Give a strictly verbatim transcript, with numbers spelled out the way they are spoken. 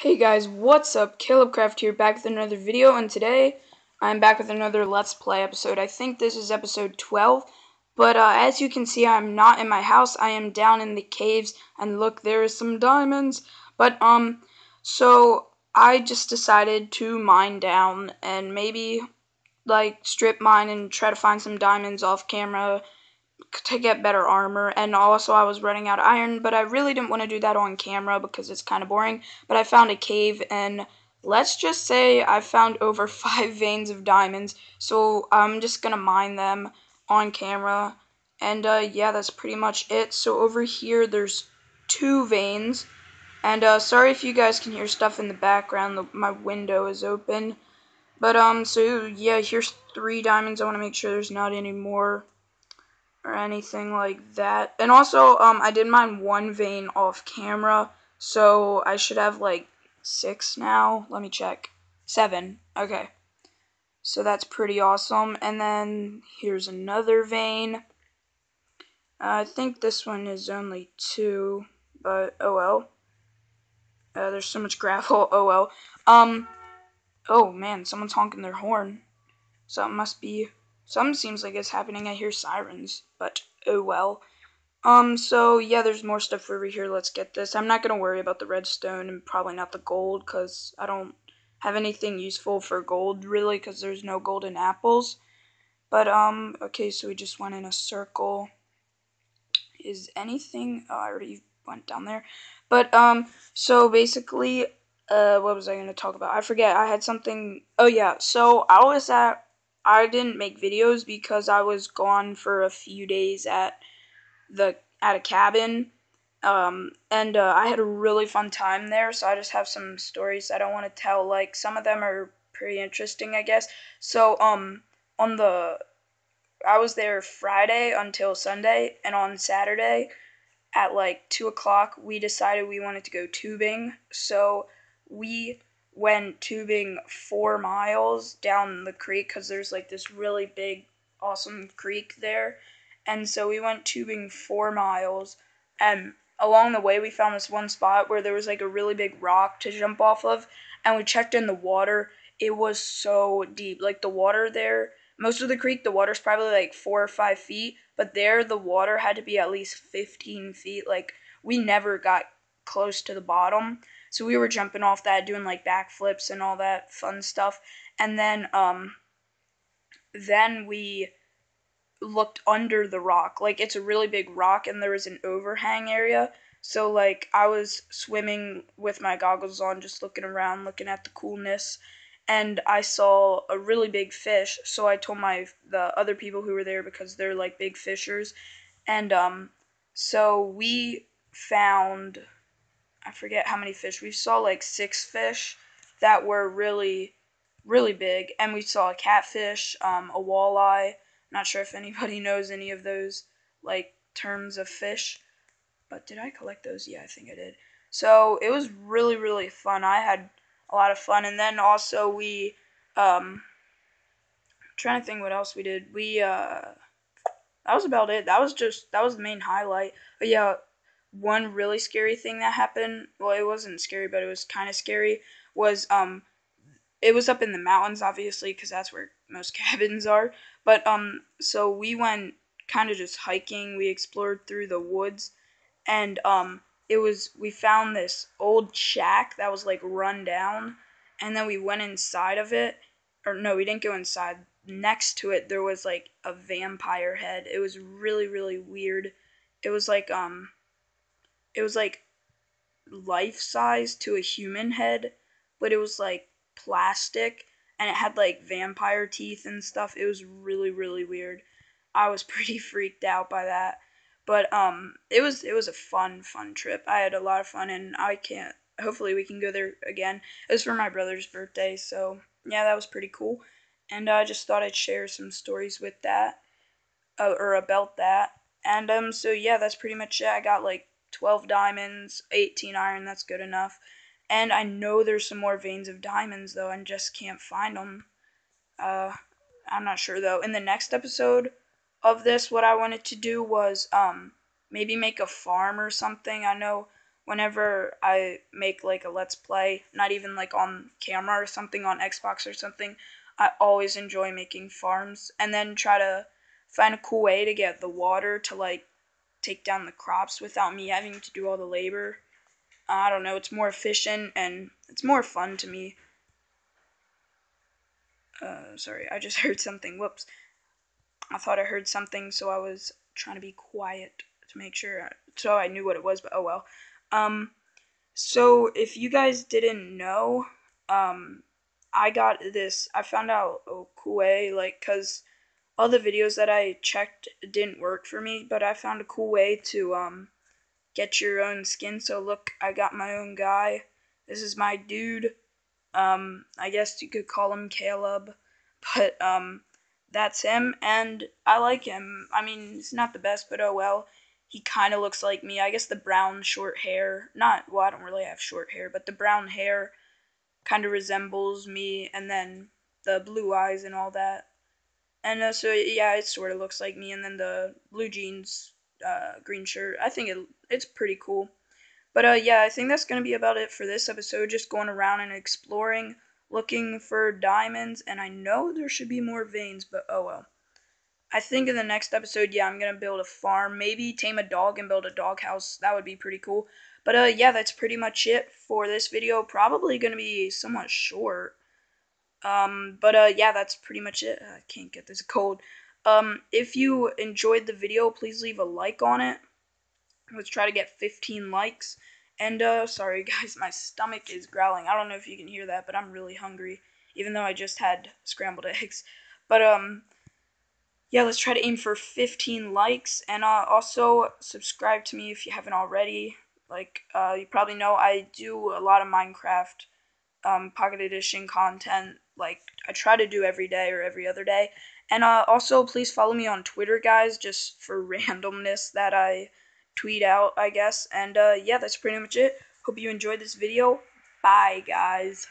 Hey guys, what's up? CalebCraft here, back with another video, and today I'm back with another Let's Play episode. I think this is episode twelve, but uh, as you can see, I'm not in my house. I am down in the caves, and look, there is some diamonds. But um, so I just decided to mine down and maybe like strip mine and try to find some diamonds off camera to get better armor, and also I was running out of iron, but I really didn't want to do that on camera because it's kind of boring. But I found a cave, and let's just say I found over five veins of diamonds, so I'm just gonna mine them on camera. And uh, yeah, that's pretty much it. So over here there's two veins, and uh, sorry if you guys can hear stuff in the background, the, my window is open. But um so yeah, here's three diamonds. I want to make sure there's not any more or anything like that. And also, um, I did mine one vein off camera, so I should have like six now. Let me check. Seven. Okay. So that's pretty awesome. And then here's another vein. Uh, I think this one is only two, but oh well. Uh, there's so much gravel. Oh well. Um. Oh man, someone's honking their horn. So it must be. Something seems like it's happening. I hear sirens, but oh well. Um, so yeah, there's more stuff over here. Let's get this. I'm not gonna worry about the redstone and probably not the gold, because I don't have anything useful for gold, really, because there's no golden apples. But, um, okay, so we just went in a circle. Is anything... Oh, I already went down there. But, um, so basically, uh, what was I gonna talk about? I forget. I had something... Oh yeah, so I was at... I didn't make videos because I was gone for a few days at the at a cabin, um, and uh, I had a really fun time there. So I just have some stories I don't want to tell. Like, some of them are pretty interesting, I guess. So um, on the I was there Friday until Sunday, and on Saturday at like two o'clock, we decided we wanted to go tubing. So we went tubing four miles down the creek, because there's like this really big awesome creek there. And so we went tubing four miles, and along the way we found this one spot where there was like a really big rock to jump off of, and we checked in the water. It was so deep. Like, the water there, most of the creek, the water's probably like four or five feet, but there the water had to be at least fifteen feet. Like, we never got close to the bottom. So we were jumping off that, doing like backflips and all that fun stuff. And then, um, then we looked under the rock. Like, it's a really big rock, and there was an overhang area. So, like, I was swimming with my goggles on, just looking around, looking at the coolness. And I saw a really big fish. So I told my the other people who were there, because they're like big fishers. And um, so we found... I forget how many fish. We saw like six fish that were really, really big. And we saw a catfish, um, a walleye. Not sure if anybody knows any of those, like, terms of fish. But did I collect those? Yeah, I think I did. So it was really, really fun. I had a lot of fun. And then also we, um, I'm trying to think what else we did. We, uh, that was about it. That was just, that was the main highlight. But yeah. One really scary thing that happened, well, it wasn't scary, but it was kind of scary, was, um, it was up in the mountains, obviously, because that's where most cabins are. But, um, so we went kind of just hiking. We explored through the woods, and, um, it was, we found this old shack that was, like, run down, and then we went inside of it, or, no, we didn't go inside. Next to it, there was, like, a vampire head. It was really, really weird. It was, like, um... It was, like, life-size to a human head, but it was, like, plastic, and it had, like, vampire teeth and stuff. It was really, really weird. I was pretty freaked out by that. But, um, it was, it was a fun, fun trip. I had a lot of fun, and I can't, hopefully we can go there again. It was for my brother's birthday, so, yeah, that was pretty cool. And I just thought I'd share some stories with that, uh, or about that. And, um, so, yeah, that's pretty much it. I got, like, twelve diamonds, eighteen iron, that's good enough. And I know there's some more veins of diamonds, though, and just can't find them. Uh, I'm not sure, though. In the next episode of this, what I wanted to do was um, maybe make a farm or something. I know whenever I make like a Let's Play, not even like on camera or something, on Xbox or something, I always enjoy making farms and then try to find a cool way to get the water to like take down the crops without me having to do all the labor. I don't know, it's more efficient and it's more fun to me. Uh, sorry, I just heard something. Whoops. I thought I heard something, so I was trying to be quiet to make sure, I, so I knew what it was, but oh well. Um, so if you guys didn't know, um, I got this, I found out a cool way, like, cause all the videos that I checked didn't work for me, but I found a cool way to, um, get your own skin. So look, I got my own guy. This is my dude. Um, I guess you could call him Caleb, but, um, that's him, and I like him. I mean, he's not the best, but oh well. He kind of looks like me. I guess the brown short hair, not, well, I don't really have short hair, but the brown hair kind of resembles me, and then the blue eyes and all that. And uh, so, yeah, it sort of looks like me, and then the blue jeans, uh, green shirt. I think it, it's pretty cool. But, uh, yeah, I think that's going to be about it for this episode, just going around and exploring, looking for diamonds, and I know there should be more veins, but oh well. I think in the next episode, yeah, I'm going to build a farm, maybe tame a dog and build a dog house. That would be pretty cool. But, uh, yeah, that's pretty much it for this video. Probably going to be somewhat short. Um, but, uh, yeah, that's pretty much it. I can't get this cold. Um, if you enjoyed the video, please leave a like on it. Let's try to get fifteen likes. And, uh, sorry guys, my stomach is growling. I don't know if you can hear that, but I'm really hungry, even though I just had scrambled eggs. But, um, yeah, let's try to aim for fifteen likes. And, uh, also subscribe to me if you haven't already. Like, uh, you probably know I do a lot of Minecraft, um, Pocket Edition content. Like, I try to do every day or every other day. And, uh, also please follow me on Twitter, guys, just for randomness that I tweet out, I guess. And uh yeah, that's pretty much it. Hope you enjoyed this video. Bye, guys.